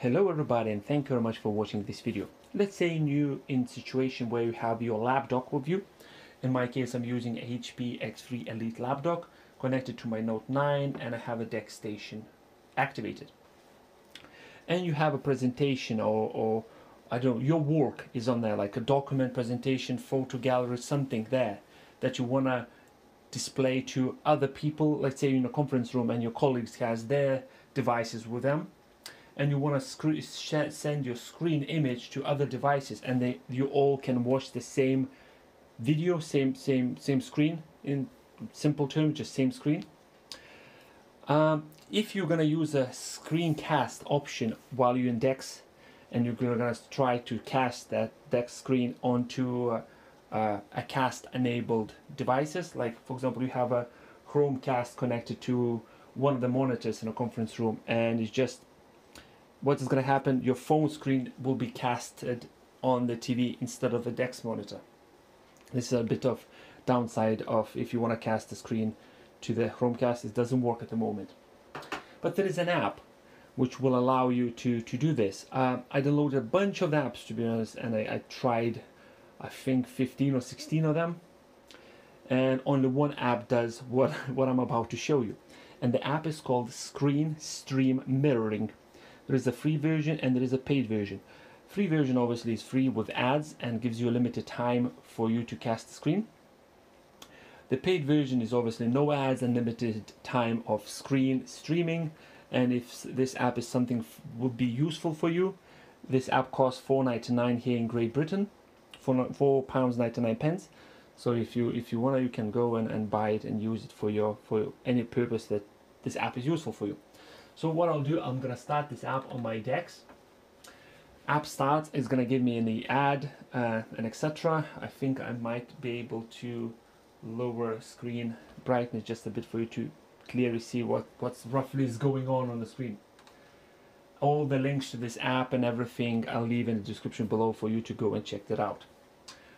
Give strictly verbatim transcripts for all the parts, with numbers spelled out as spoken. Hello everybody, and thank you very much for watching this video. Let's say you're in a situation where you have your laptop with you. In my case, I'm using H P X three Elite laptop connected to my Note nine, and I have a DeX station activated. And you have a presentation or, or I don't know, your work is on there, like a document, presentation, photo gallery, something there that you want to display to other people. Let's say you're in a conference room and your colleagues has their devices with them, and you want to send your screen image to other devices, and they you all can watch the same video, same same same screen. In simple terms, just same screen. Um, if you're gonna use a Screencast option while you're in DeX, and you're gonna try to cast that DeX screen onto uh, uh, a cast-enabled devices, like for example, you have a Chromecast connected to one of the monitors in a conference room, and it's just what is going to happen, your phone screen will be casted on the T V instead of a DeX monitor. This is a bit of downside of if you want to cast the screen to the Chromecast, it doesn't work at the moment. But there is an app which will allow you to, to do this. Uh, I downloaded a bunch of apps, to be honest, and I, I tried, I think, fifteen or sixteen of them. And only one app does what, what I'm about to show you. And the app is called Screen Stream Mirroring. There is a free version and there is a paid version. Free version obviously is free with ads and gives you a limited time for you to cast the screen. The paid version is obviously no ads and limited time of screen streaming. And if this app is something would be useful for you, this app costs four ninety-nine here in Great Britain, four pounds ninety-nine. So if you if you wanna, you can go and, and buy it and use it for your for any purpose that this app is useful for you. So what I'll do, I'm gonna start this app on my DeX. App starts, it's gonna give me an ad uh, and et cetera. I think I might be able to lower screen brightness just a bit for you to clearly see what what's roughly is going on on the screen. All the links to this app and everything I'll leave in the description below for you to go and check that out.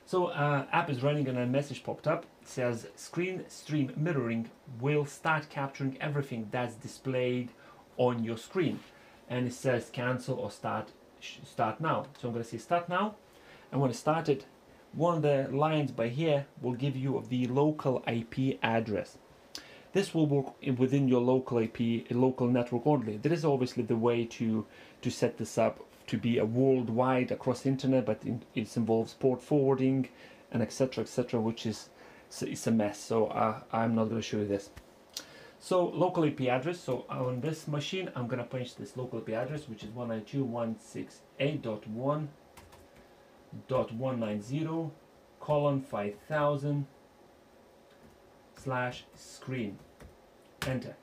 So uh, app is running and a message popped up. It says Screen Stream Mirroring will start capturing everything that's displayed on your screen, and it says cancel or start start now. So I'm going to say start now, and when I start it, one of the lines by here will give you the local I P address. This will work within your local I P, local network only. There is obviously the way to to set this up to be a worldwide across the internet, but in, it involves port forwarding and etc, et cetera, which is it's a mess. So uh, I'm not going to show you this. So local I P address, so on this machine I'm going to punch this local I P address, which is one ninety-two dot one sixty-eight dot one dot one ninety colon five thousand slash screen, enter.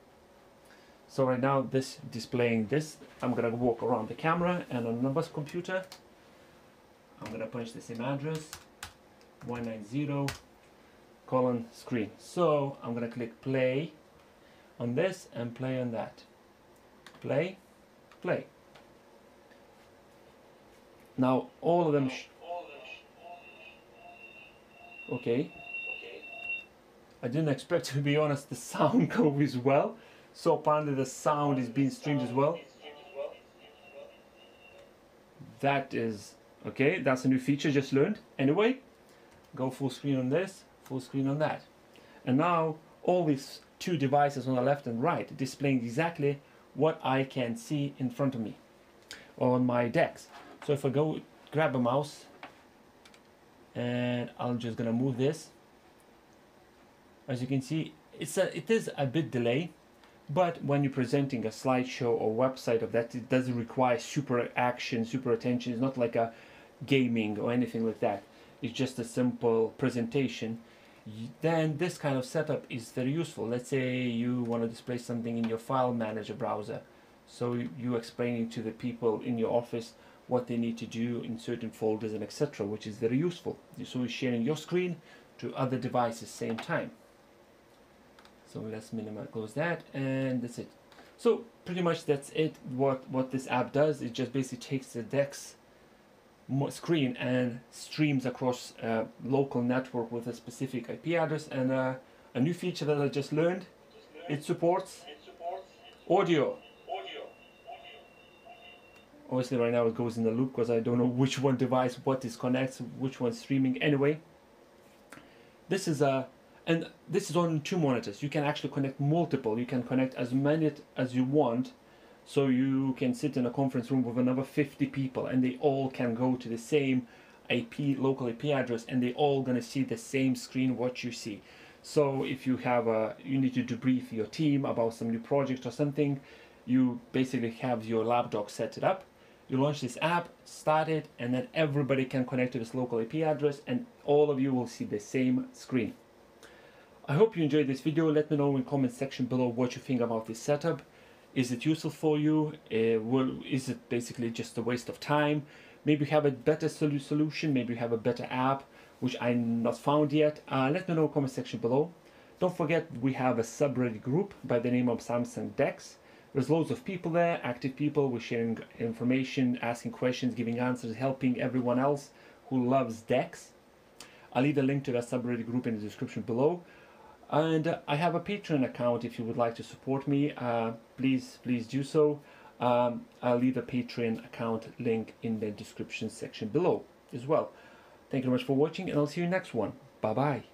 So right now this displaying this, I'm going to walk around the camera, and on another computer I'm going to punch the same address, one ninety colon screen. So I'm going to click play on this and play on that. Play, play. Now all of them. Sh okay. I didn't expect, to be honest, the sound go as well. So apparently the sound is being streamed as well. That is okay. That's a new feature just learned. Anyway, go full screen on this, full screen on that, and now all these two devices on the left and right displaying exactly what I can see in front of me on my DeX. So if I go grab a mouse, and I'm just gonna move this, as you can see, it's a, it is a bit delay, but when you're presenting a slideshow or website of that, it doesn't require super action, super attention. It's not like a gaming or anything like that. It's just a simple presentation. Then this kind of setup is very useful. Let's say you want to display something in your file manager browser, so you explaining to the people in your office what they need to do in certain folders and et cetera, which is very useful. So you're sharing your screen to other devices same time. So let's minimize, close that, and that's it. So pretty much that's it. What what this app does, it just basically takes the DeX screen and streams across a local network with a specific I P address, and uh, a new feature that I just learned, just learned. It supports, it supports, it supports audio. Audio. Audio. Obviously right now it goes in the loop because I don't know which one device what is connects, which one's streaming. Anyway, this is a, and this is on two monitors. You can actually connect multiple. You can connect as many as you want. So you can sit in a conference room with another fifty people and they all can go to the same I P, local I P address, and they all gonna see the same screen what you see. So if you have a, you need to debrief your team about some new project or something, you basically have your LabDoc set it up. You launch this app, start it, and then everybody can connect to this local I P address and all of you will see the same screen. I hope you enjoyed this video. Let me know in the comment section below what you think about this setup. Is it useful for you? Uh, will, is it basically just a waste of time? Maybe you have a better sol solution, maybe you have a better app, which I'm not found yet. Uh, let me know in the comment section below. Don't forget, we have a subreddit group by the name of Samsung DeX. There's loads of people there, active people. We're sharing information, asking questions, giving answers, helping everyone else who loves DeX. I'll leave a link to that subreddit group in the description below. And uh, I have a Patreon account if you would like to support me. Uh, please, please do so. Um, I'll leave a Patreon account link in the description section below as well. Thank you very much for watching, and I'll see you next one. Bye-bye.